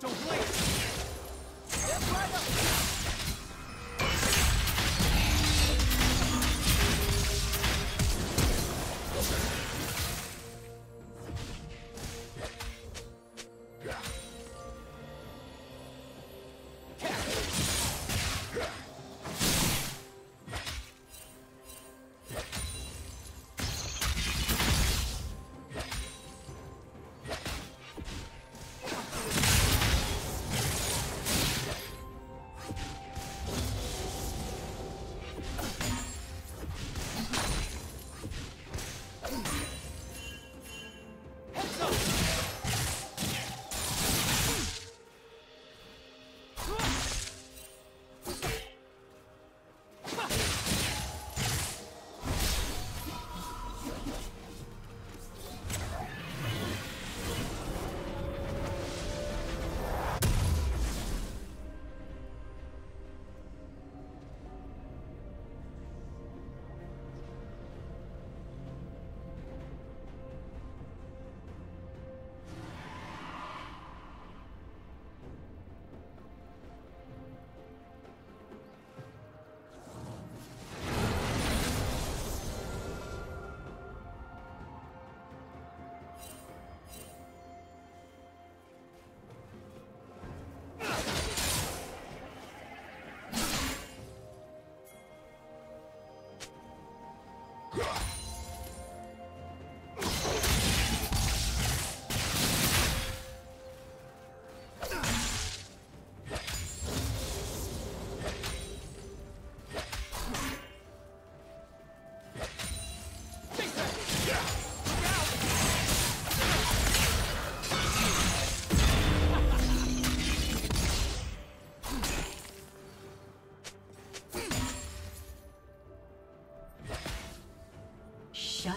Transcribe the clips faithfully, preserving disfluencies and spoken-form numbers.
Don't blink! Step right up! Shut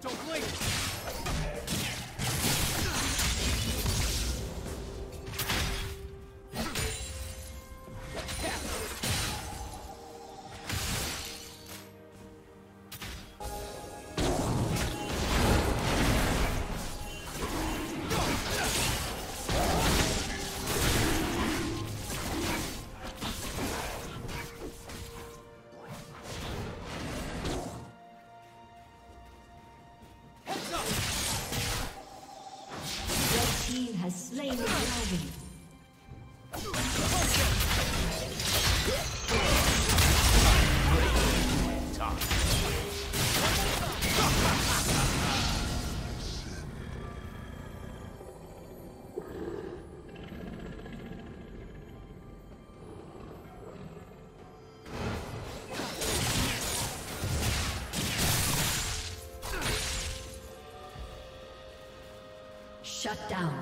Don't blink! Go! Shut down.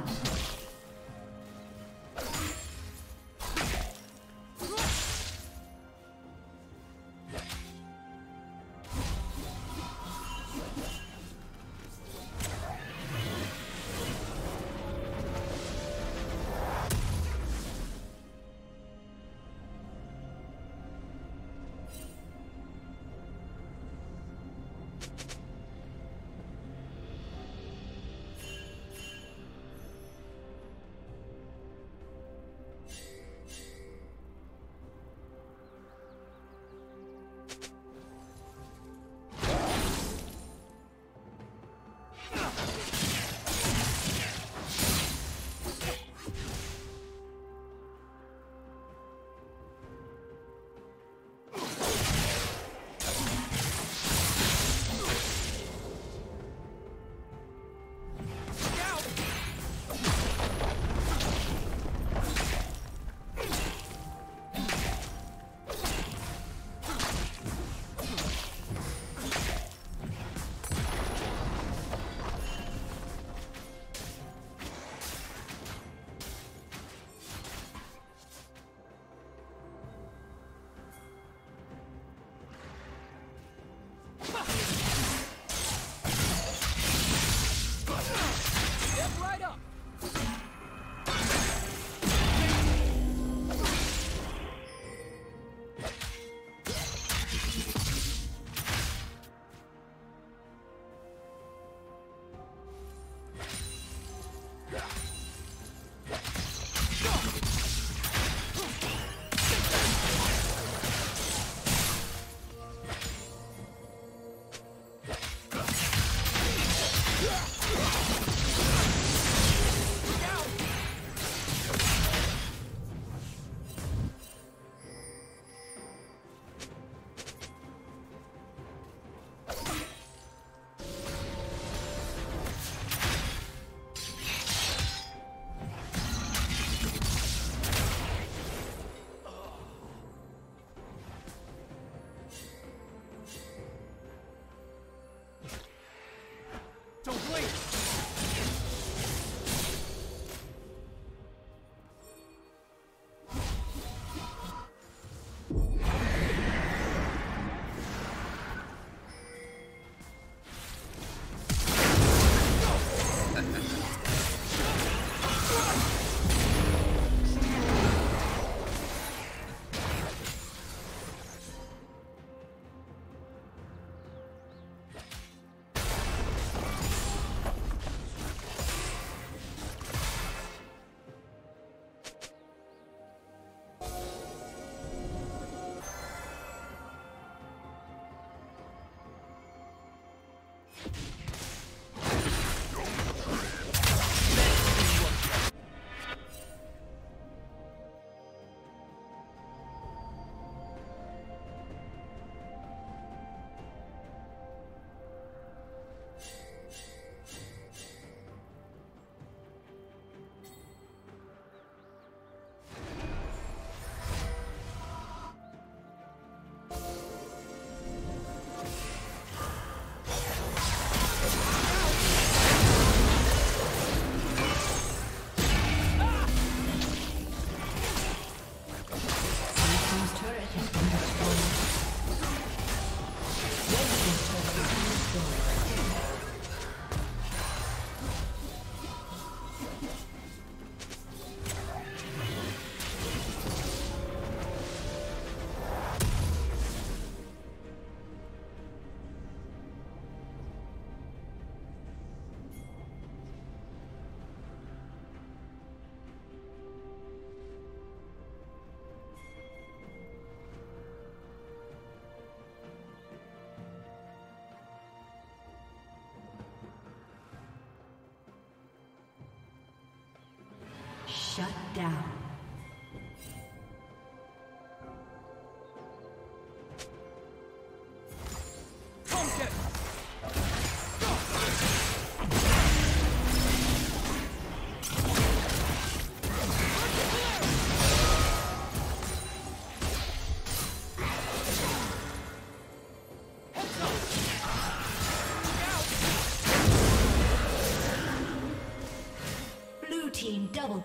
Shut down.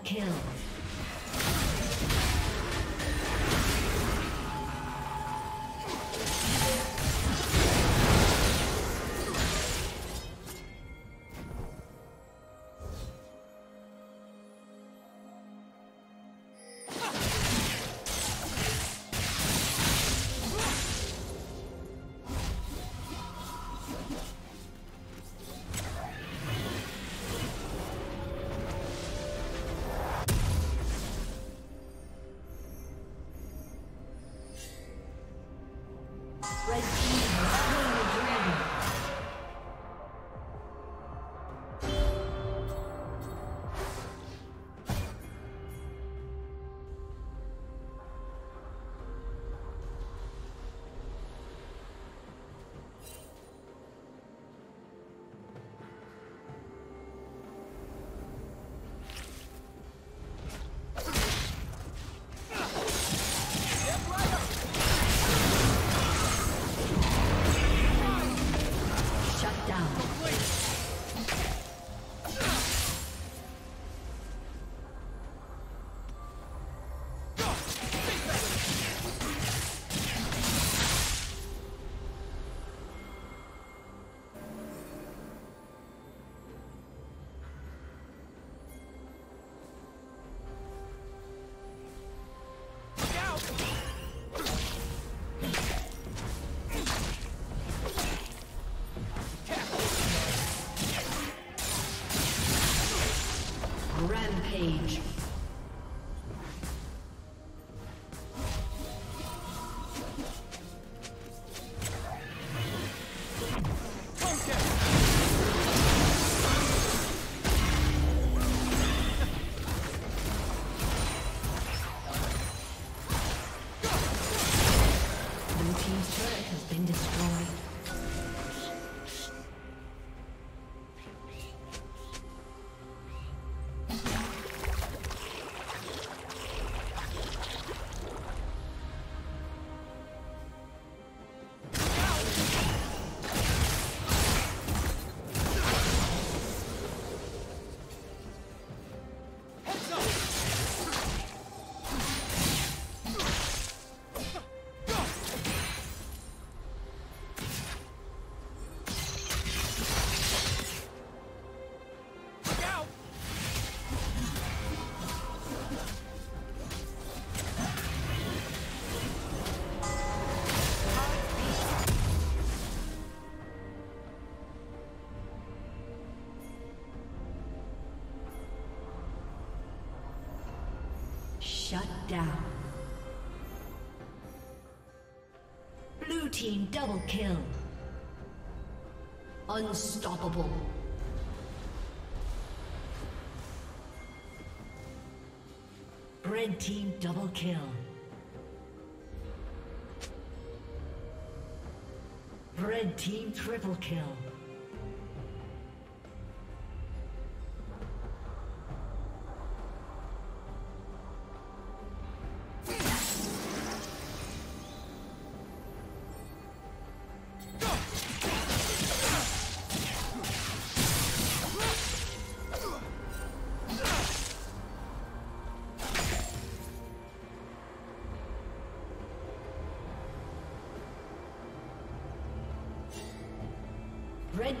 Double kill. Rampage. Shut down. Blue team double kill. Unstoppable. Red team double kill. Red team triple kill. Red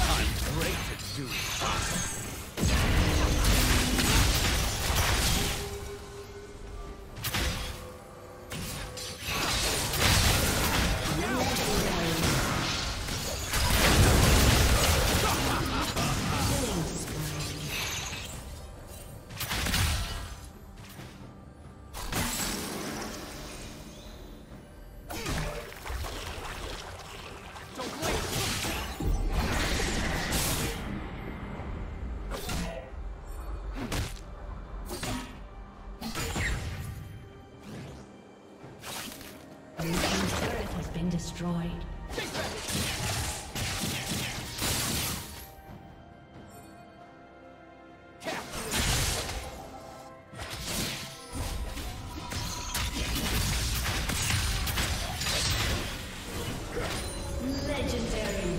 I'm great at doing this. Destroyed. Legendary.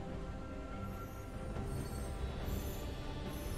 destroyed.